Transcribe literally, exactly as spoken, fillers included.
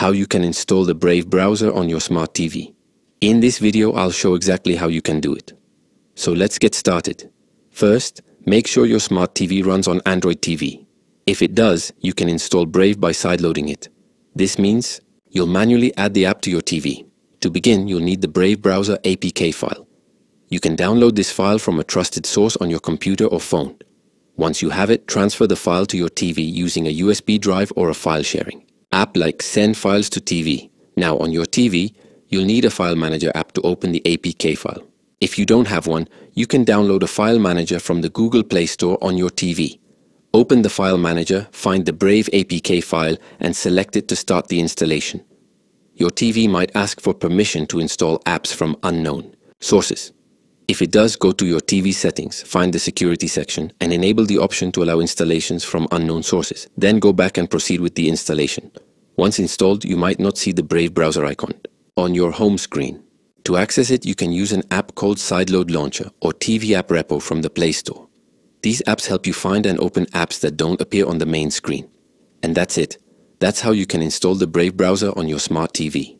how you can install the Brave browser on your Smart T V. In this video, I'll show exactly how you can do it. So let's get started. First, make sure your Smart T V runs on Android T V. If it does, you can install Brave by sideloading it. This means you'll manually add the app to your T V. To begin, you'll need the Brave Browser A P K file. You can download this file from a trusted source on your computer or phone. Once you have it, transfer the file to your T V using a U S B drive or a file sharing app like Send Files to T V. Now on your T V, you'll need a file manager app to open the A P K file. If you don't have one, you can download a file manager from the Google Play Store on your T V. Open the file manager, find the Brave A P K file and select it to start the installation. Your T V might ask for permission to install apps from unknown sources. If it does, go to your T V settings, find the security section and enable the option to allow installations from unknown sources. Then go back and proceed with the installation. Once installed, you might not see the Brave browser icon on your home screen. To access it, you can use an app called Sideload Launcher or T V App Repo from the Play Store. These apps help you find and open apps that don't appear on the main screen. And that's it. That's how you can install the Brave browser on your Smart T V.